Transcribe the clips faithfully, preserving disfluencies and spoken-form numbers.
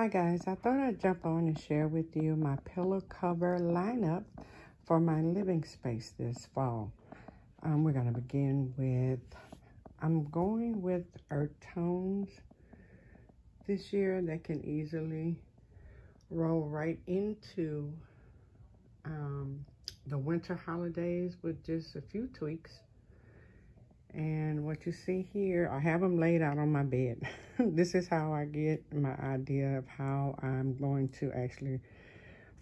Hi guys, I thought I'd jump on and share with you my pillow cover lineup for my living space this fall. Um, we're going to begin with, I'm going with earth tones this year that can easily roll right into um, the winter holidays with just a few tweaks. And what you see here, I have them laid out on my bed. This is how I get my idea of how I'm going to actually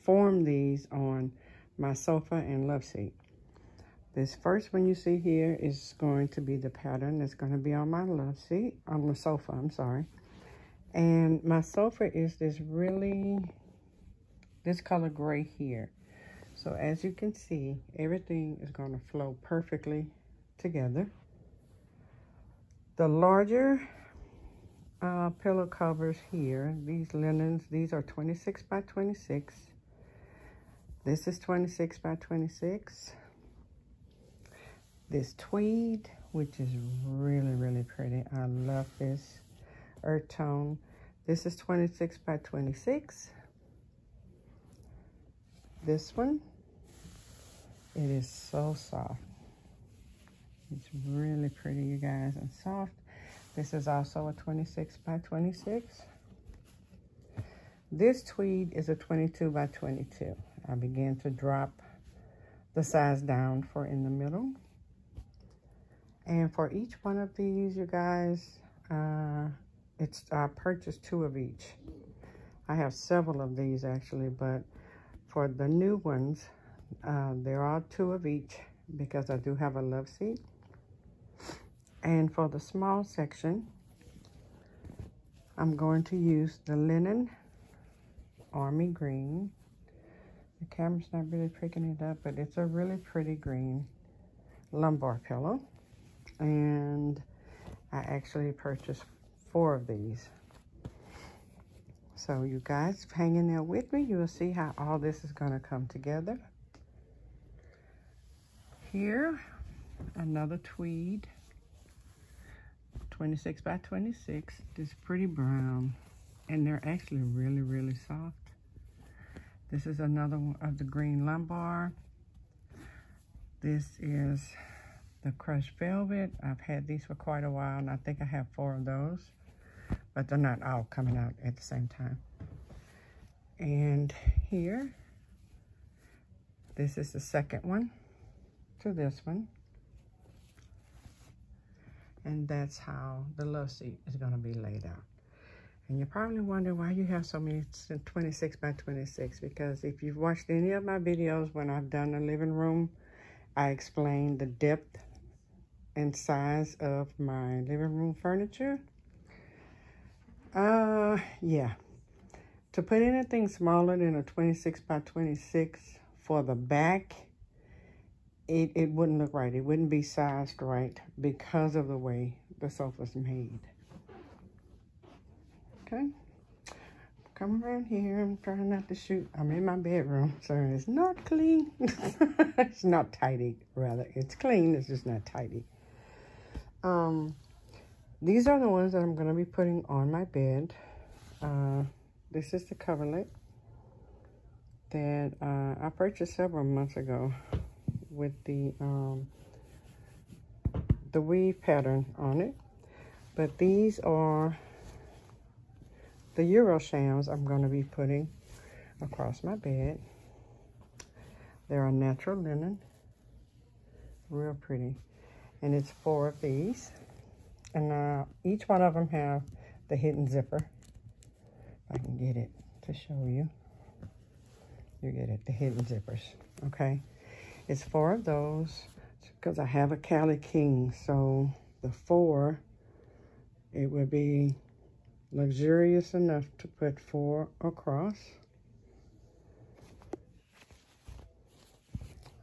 form these on my sofa and loveseat. This first one you see here is going to be the pattern that's going to be on my loveseat, on the sofa, I'm sorry. And my sofa is this really, this color gray here. So as you can see, everything is going to flow perfectly together. The larger uh, pillow covers here, these linens, these are twenty-six by twenty-six. This is twenty-six by twenty-six. This tweed, which is really, really pretty. I love this earth tone. This is twenty-six by twenty-six. This one, it is so soft. It's really pretty, you guys, and soft. This is also a twenty-six by twenty-six. This tweed is a twenty-two by twenty-two. I began to drop the size down for in the middle. And for each one of these, you guys, uh, it's I purchased two of each. I have several of these actually, but for the new ones, uh, there are two of each because I do have a love seat. And for the small section, I'm going to use the linen army green. The camera's not really picking it up, but it's a really pretty green lumbar pillow. And I actually purchased four of these. So you guys, hang in there with me. You will see how all this is going to come together. Here, another tweed. twenty-six by twenty-six, this pretty brown, and they're actually really, really soft. This is another one of the green lumbar. This is the crushed velvet. I've had these for quite a while, and I think I have four of those, but they're not all coming out at the same time. And here, this is the second one to this one. And that's how the love seat is going to be laid out. And you're probably wondering why you have so many twenty-six by twenty-six. Because if you've watched any of my videos when I've done a living room, I explain the depth and size of my living room furniture. Uh, yeah. To put anything smaller than a twenty-six by twenty-six for the back, It, it wouldn't look right. It wouldn't be sized right because of the way the sofa's made. Okay. Come around here. I'm trying not to shoot. I'm in my bedroom, so it's not clean. It's not tidy, rather. It's clean. It's just not tidy. Um, these are the ones that I'm going to be putting on my bed. Uh, this is the coverlet that uh, I purchased several months ago, with the um, the weave pattern on it. But these are the Euro shams I'm going to be putting across my bed. They're a natural linen, real pretty, and it's four of these. And uh, each one of them have the hidden zipper. If I can get it to show you, you get it, the hidden zippers, okay? It's four of those because I have a Cali King. So the four, it would be luxurious enough to put four across.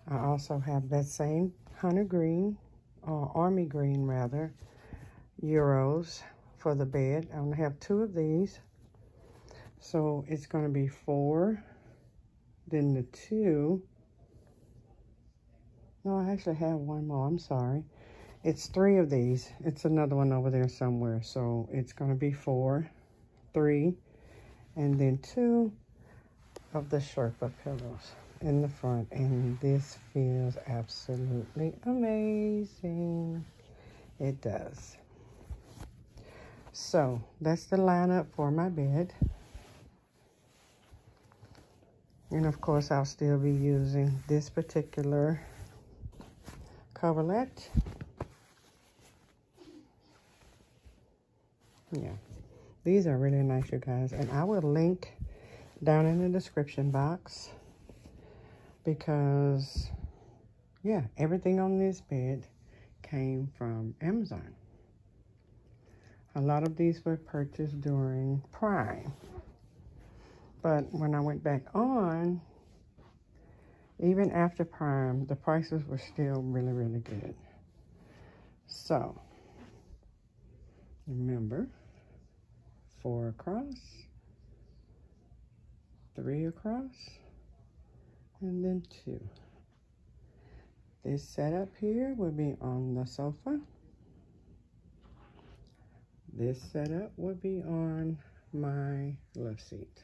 I also have that same hunter green, or army green rather, Euros for the bed. I'm gonna have two of these. So it's gonna be four, then the two. No, I actually have one more. I'm sorry. It's three of these. It's another one over there somewhere. So it's going to be four, three, and then two of the Sherpa pillows in the front. And this feels absolutely amazing. It does. So that's the lineup for my bed. And of course, I'll still be using this particular coverlet. Yeah, these are really nice, you guys. And I will link down in the description box because, yeah, everything on this bed came from Amazon. A lot of these were purchased during Prime. But when I went back on, even after Prime, the prices were still really, really good. So, remember, four across, three across, and then two. This setup here will be on the sofa. This setup will be on my love seat.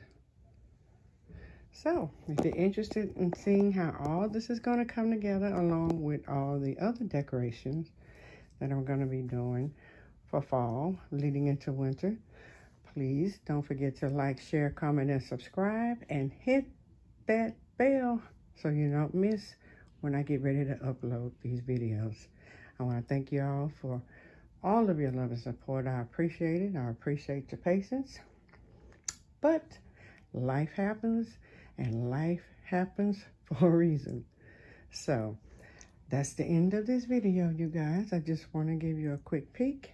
So, if you're interested in seeing how all this is going to come together along with all the other decorations that I'm going to be doing for fall leading into winter, please don't forget to like, share, comment, and subscribe, and hit that bell so you don't miss when I get ready to upload these videos. I want to thank you all for all of your love and support. I appreciate it. I appreciate your patience. But life happens. And life happens for a reason. So, that's the end of this video, you guys. I just want to give you a quick peek.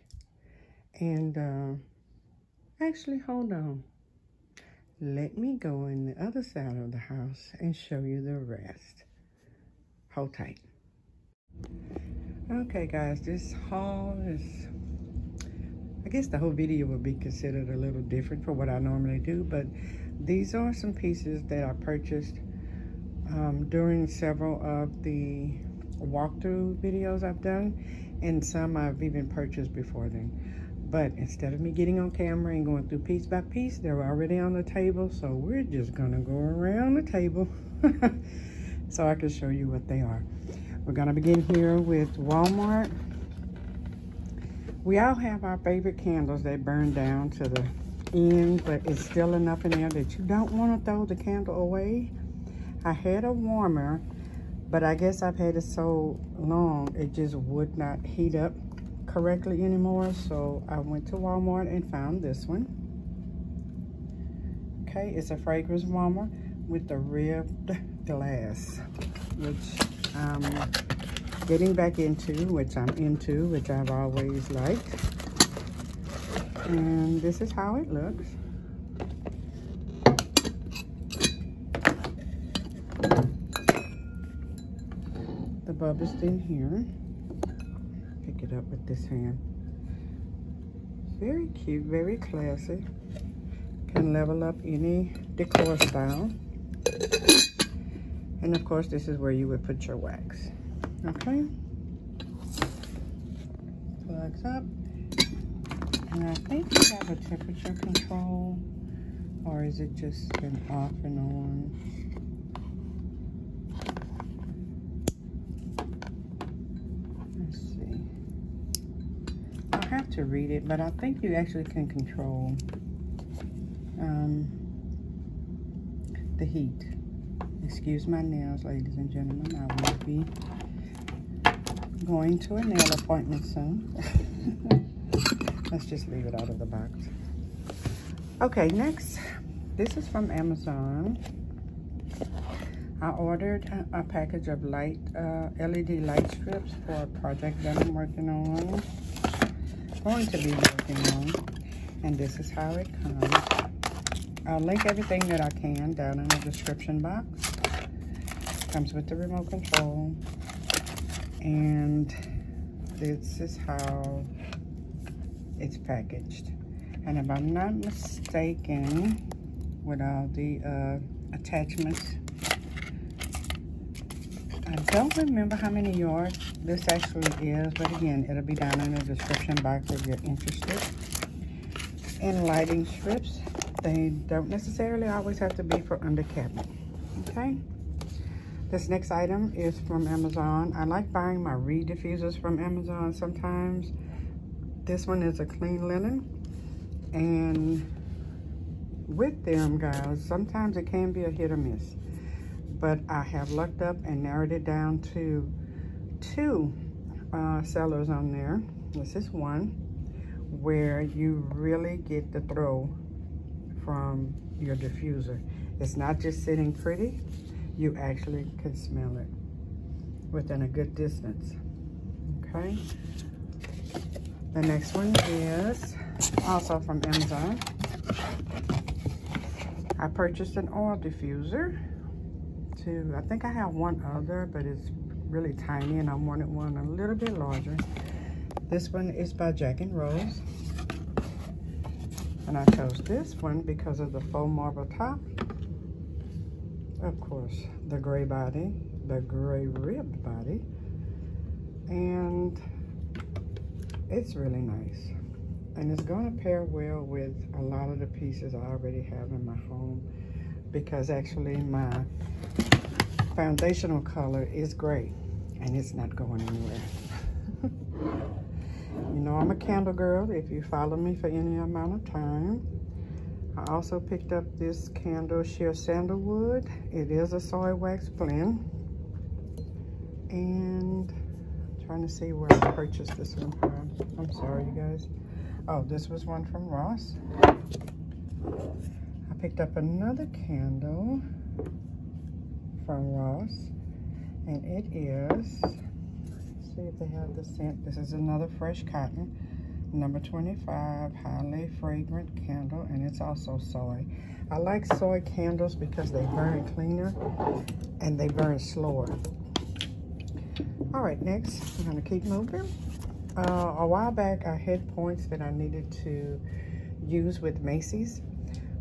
And, uh, actually, hold on. Let me go in the other side of the house and show you the rest. Hold tight. Okay, guys, this haul is... I guess the whole video will be considered a little different from what I normally do, but these are some pieces that I purchased um, during several of the walkthrough videos I've done, and some I've even purchased before then. But instead of me getting on camera and going through piece by piece, they're already on the table, so we're just gonna go around the table so I can show you what they are. We're gonna begin here with Walmart. We all have our favorite candles that burn down to the end, but it's still enough in there that you don't want to throw the candle away. I had a warmer, but I guess I've had it so long, it just would not heat up correctly anymore. So I went to Walmart and found this one. Okay, it's a fragrance warmer with the ribbed glass, which um, getting back into, which I'm into, which I've always liked. And this is how it looks. The bulb is in here. Pick it up with this hand. Very cute, very classy. Can level up any decor style. And of course, this is where you would put your wax. Okay, plugs up, and I think we have a temperature control, or is it just been off and on? Let's see, I'll have to read it, but I think you actually can control um, the heat. Excuse my nails, ladies and gentlemen, I will be going to a nail appointment soon. Let's just leave it out of the box. Okay, next, this is from Amazon. I ordered a, a package of light uh, L E D light strips for a project that I'm working on, going to be working on, and this is how it comes. I'll link everything that I can down in the description box. Comes with the remote control. And this is how it's packaged. And if I'm not mistaken, with all the uh, attachments, I don't remember how many yards this actually is, but again, it'll be down in the description box if you're interested. In lighting strips, They don't necessarily always have to be for under cabinet. Okay. This next item is from Amazon. I like buying my reed diffusers from Amazon sometimes. This one is a clean linen. And with them, guys, sometimes it can be a hit or miss. But I have lucked up and narrowed it down to two uh, sellers on there. This is one where you really get the throw from your diffuser. It's not just sitting pretty. You actually can smell it within a good distance, okay? The next one is also from Amazon. I purchased an oil diffuser too. I think I have one other, but it's really tiny and I wanted one a little bit larger. This one is by Jack and Rose. And I chose this one because of the faux marble top. Of course, the gray body, the gray ribbed body, and it's really nice. And it's going to pair well with a lot of the pieces I already have in my home, because actually my foundational color is gray and it's not going anywhere. You know, I'm a candle girl if you follow me for any amount of time. I also picked up this candle, sheer sandalwood. It is a soy wax blend. And I'm trying to see where I purchased this one from. I'm sorry, you guys. Oh, this was one from Ross. I picked up another candle from Ross. And it is, let's see if they have the scent. This is another fresh cotton. Number twenty-five, highly fragrant candle, and it's also soy. I like soy candles because they burn cleaner and they burn slower. All right, next, I'm gonna keep moving. Uh, a while back, I had points that I needed to use with Macy's.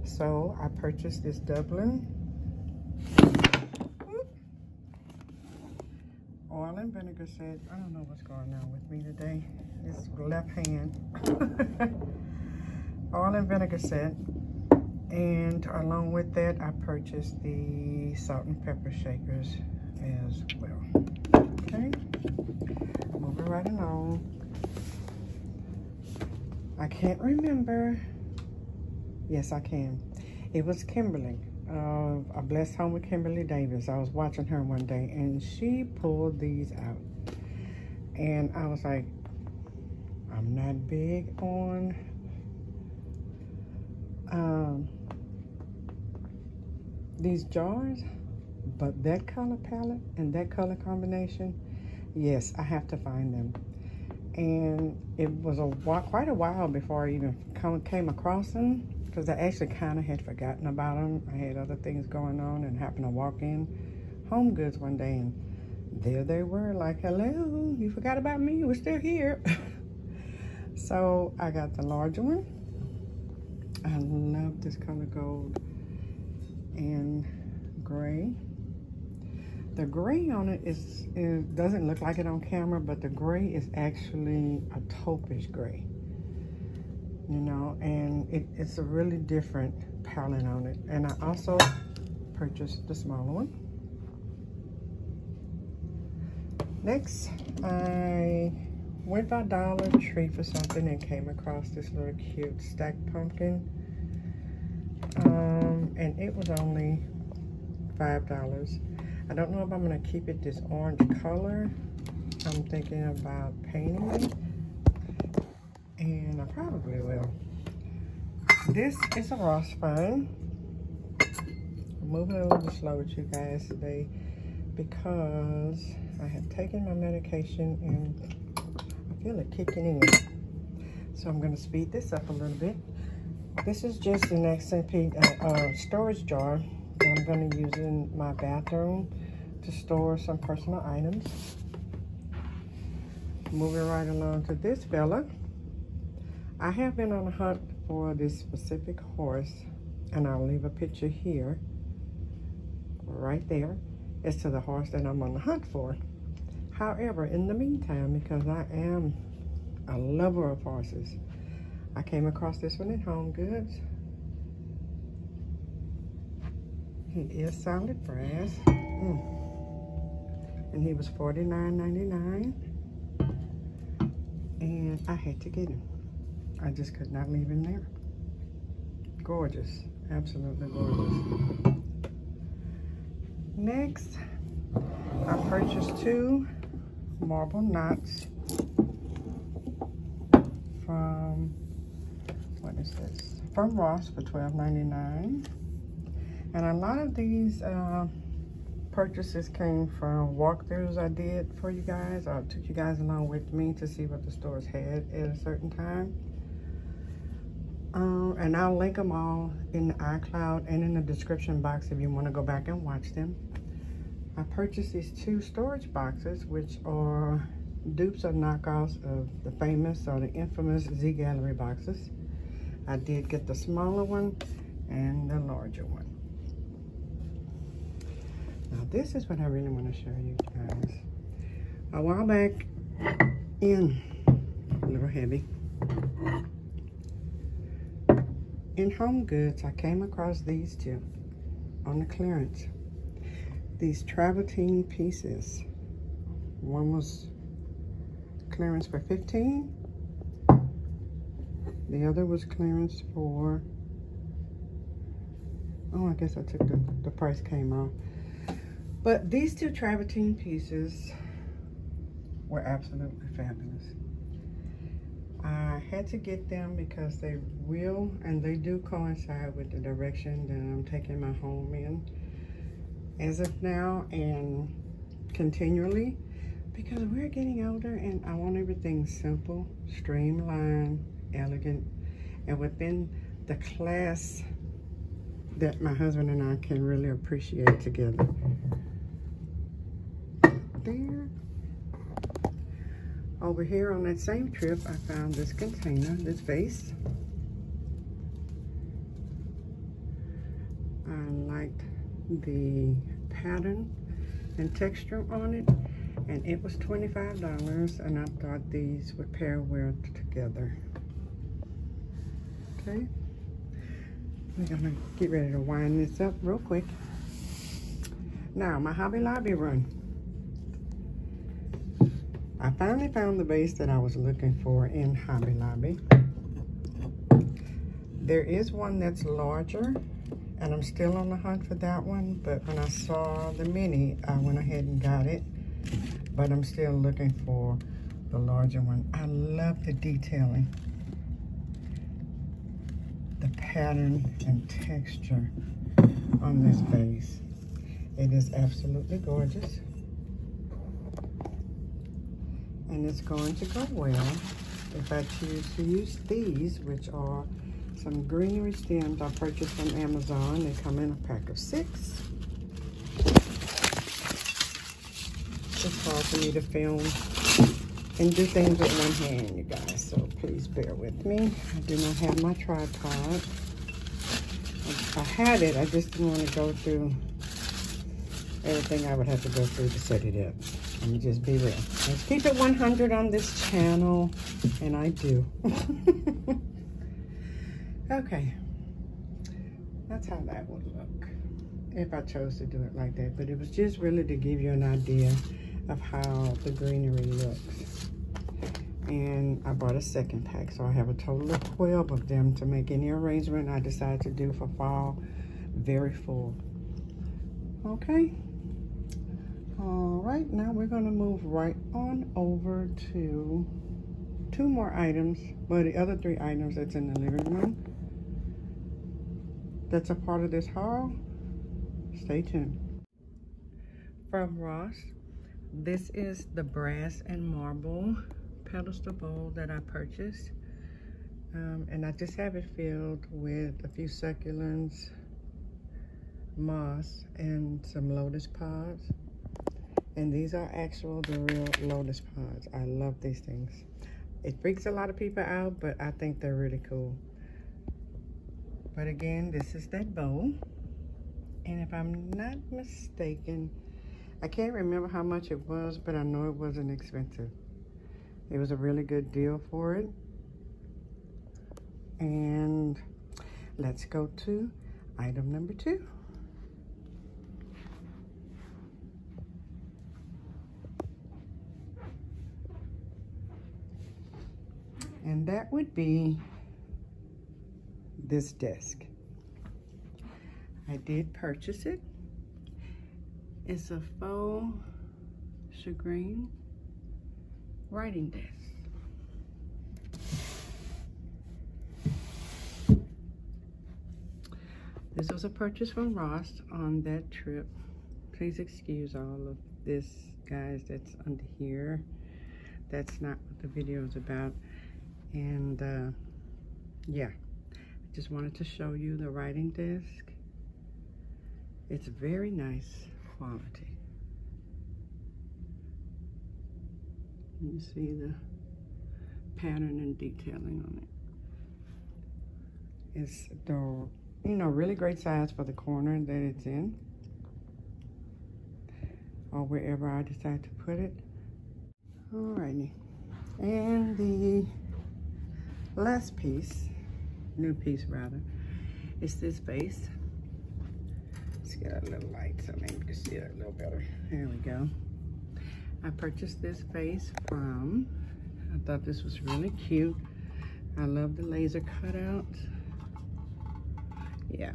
So I purchased this Dublin oil and vinegar set. I don't know what's going on with me today. It's left hand. Oil and vinegar set. And along with that, I purchased the salt and pepper shakers as well. Okay. Moving right along. I can't remember. Yes, I can. It was Kimberly. Uh, A Blessed Home with Kimberly Davis. I was watching her one day and she pulled these out. And I was like, I'm not big on um, these jars, but that color palette and that color combination, yes, I have to find them. And it was a while, quite a while before I even come, came across them, because I actually kind of had forgotten about them. I had other things going on and happened to walk in Home Goods one day and there they were, like, hello, you forgot about me, we're still here. So I got the larger one. I love this color gold and gray. The gray on it is, it doesn't look like it on camera, but the gray is actually a taupish gray. You know, and it, it's a really different palette on it. And I also purchased the smaller one. Next, I went by Dollar Tree for something and came across this little cute stacked pumpkin. Um, and it was only five dollars. I don't know if I'm gonna keep it this orange color. I'm thinking about painting it. And I probably will. This is a Ross find. I'm moving a little slow with you guys today because I have taken my medication and I feel it kicking in. So I'm going to speed this up a little bit. This is just an accent uh, uh, storage jar that I'm going to use in my bathroom to store some personal items. Moving right along to this fella. I have been on a hunt for this specific horse, and I'll leave a picture here, right there, as to the horse that I'm on the hunt for. However, in the meantime, because I am a lover of horses, I came across this one at Home Goods, He is solid brass. Mm. And he was forty-nine ninety-nine. And I had to get him. I just could not leave him there. Gorgeous, absolutely gorgeous. Next, I purchased two marble knots from, what is this? From Ross for twelve ninety-nine. And a lot of these uh, purchases came from walkthroughs I did for you guys. I took you guys along with me to see what the stores had at a certain time. Um, and I'll link them all in the iCloud and in the description box if you want to go back and watch them. I purchased these two storage boxes, which are dupes or knockoffs of the famous or the infamous Z Gallery boxes. I did get the smaller one and the larger one. Now this is what I really want to show you guys. A while back in, a little heavy, in Home Goods, I came across these two on the clearance. These travertine pieces. One was clearance for fifteen. The other was clearance for, oh, I guess I took the, the price came off. But these two travertine pieces were absolutely fabulous. I had to get them because they will, and they do coincide with the direction that I'm taking my home in as of now and continually, because we're getting older and I want everything simple, streamlined, elegant, and within the class that my husband and I can really appreciate together. There. Over here on that same trip, I found this container, this vase. I liked the pattern and texture on it, and it was twenty-five dollars, and I thought these would pair well together. Okay, we're gonna get ready to wind this up real quick. Now, my Hobby Lobby run. I finally found the vase that I was looking for in Hobby Lobby. There is one that's larger, and I'm still on the hunt for that one, but when I saw the mini, I went ahead and got it. But I'm still looking for the larger one. I love the detailing, the pattern and texture on this vase. It is absolutely gorgeous. And it's going to go well if I choose to use these, which are some greenery stems I purchased from Amazon. They come in a pack of six. It's hard for me to film and do things with one hand, you guys, so please bear with me. I do not have my tripod. If I had it, I just didn't want to go through everything I would have to go through to set it up. Let me just be real. Let's keep it one hundred on this channel, and I do. Okay, that's how that would look if I chose to do it like that, but it was just really to give you an idea of how the greenery looks. And I bought a second pack, so I have a total of twelve of them to make any arrangement I decide to do for fall very full. Okay. All right, now we're going to move right on over to two more items, but the other three items that's in the living room that's a part of this haul. Stay tuned. From Ross, this is the brass and marble pedestal bowl that I purchased, um, and I just have it filled with a few succulents, moss, and some lotus pods. And these are actual, the real lotus pods. I love these things. It freaks a lot of people out, but I think they're really cool. But again, this is that bowl. And if I'm not mistaken, I can't remember how much it was, but I know it wasn't expensive. It was a really good deal for it. And let's go to item number two. and that would be this desk. I did purchase it. It's a faux shagreen writing desk. This was a purchase from Ross on that trip. Please excuse all of this, guys, that's under here. That's not what the video is about. And uh, yeah, I just wanted to show you the writing desk. It's very nice quality. You see the pattern and detailing on it. It's the, you know, really great size for the corner that it's in, or wherever I decide to put it. Alrighty, and the last piece, new piece rather, is this vase. Let's get a little light so maybe you can see it a little better. There we go. I purchased this vase from, I thought this was really cute. I love the laser cutout. Yeah.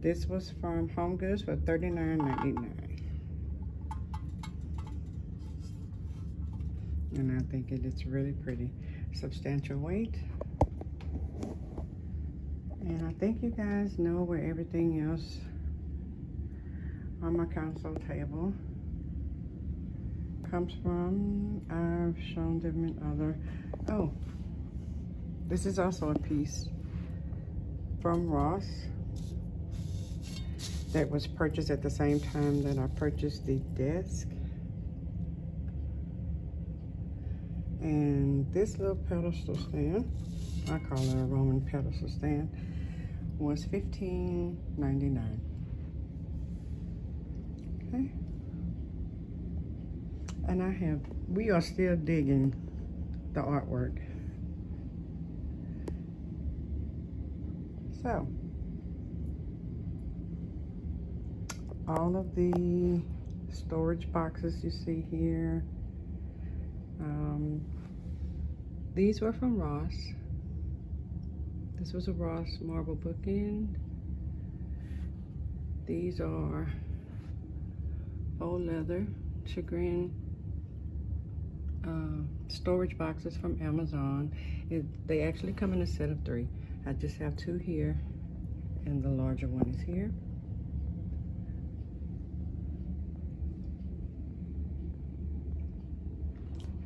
This was from HomeGoods for thirty-nine ninety-nine. And I think it is really pretty. Substantial weight. And I think you guys know where everything else on my console table comes from. I've shown them in other. Oh, this is also a piece from Ross that was purchased at the same time that I purchased the desk. And this little pedestal stand, I call it a Roman pedestal stand, was fifteen ninety-nine. Okay. And I have, we are still digging the artwork. So, all of the storage boxes you see here, um, these were from Ross. This was a Ross marble bookend. These are faux leather chagrin uh, storage boxes from Amazon. It, they actually come in a set of three. I just have two here, and the larger one is here.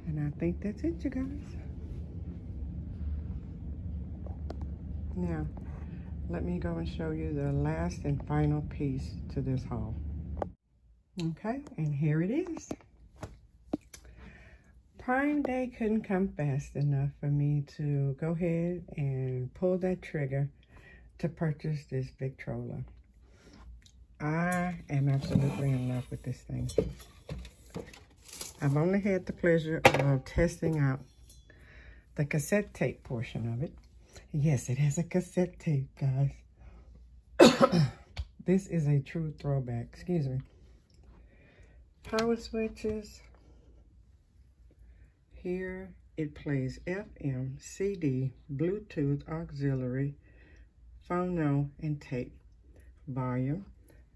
And I think that's it, you guys. Now, let me go and show you the last and final piece to this haul. Okay, and here it is. Prime Day couldn't come fast enough for me to go ahead and pull that trigger to purchase this Victrola. I am absolutely in love with this thing. I've only had the pleasure of testing out the cassette tape portion of it. Yes, it has a cassette tape, guys. This is a true throwback. Excuse me. Power switches. Here it plays F M, C D, Bluetooth, auxiliary, phono, and tape. Volume.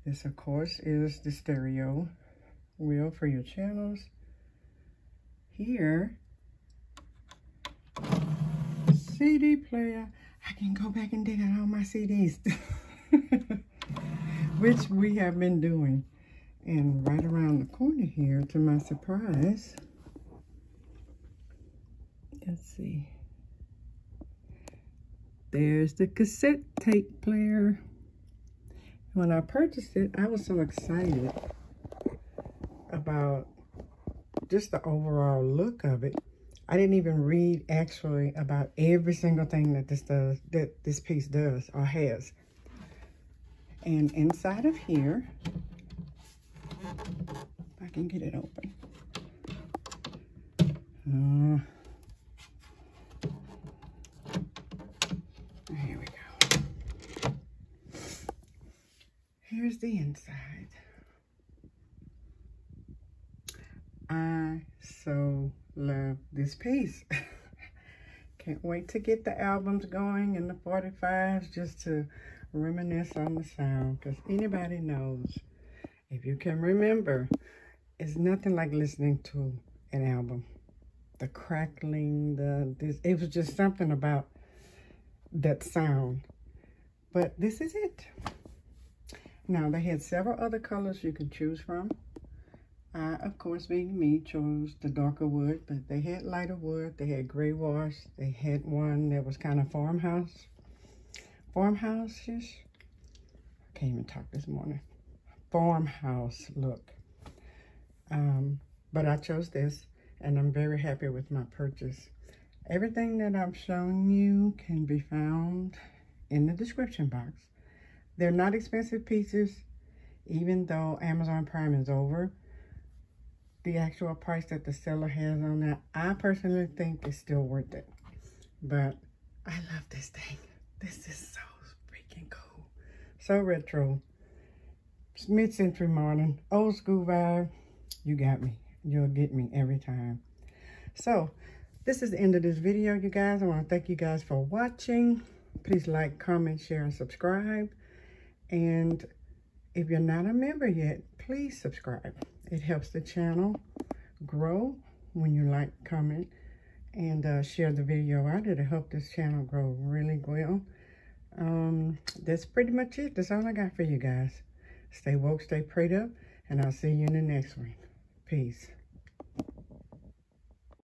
This, of course, is the stereo wheel for your channels. Here, C D player. I can go back and dig out all my C Ds, which we have been doing. And right around the corner here, to my surprise, let's see, there's the cassette tape player. When I purchased it, I was so excited about just the overall look of it. I didn't even read actually about every single thing that this does, that this piece does or has. And inside of here, if I can get it open. Uh, here we go. Here's the inside. I so love this piece. Can't wait to get the albums going and the forty-fives just to reminisce on the sound, because anybody knows, if you can remember, it's nothing like listening to an album. The crackling, the this, it was just something about that sound. But this is it. Now, they had several other colors you could choose from. I, of course, being me, chose the darker wood, but they had lighter wood. They had gray wash. They had one that was kind of farmhouse. Farmhouse-ish. I can't even talk this morning. Farmhouse look. Um, but I chose this, and I'm very happy with my purchase. Everything that I've shown you can be found in the description box. They're not expensive pieces, even though Amazon Prime is over. The actual price that the seller has on that, I personally think is still worth it. But I love this thing. This is so freaking cool. So retro. Mid-century modern. Old school vibe. You got me. You'll get me every time. So, this is the end of this video, you guys. I want to thank you guys for watching. Please like, comment, share, and subscribe. And if you're not a member yet, please subscribe. It helps the channel grow when you like, comment, and uh, share the video out. It'll help this channel grow really well. Um, that's pretty much it. That's all I got for you guys. Stay woke, stay prayed up, and I'll see you in the next one. Peace.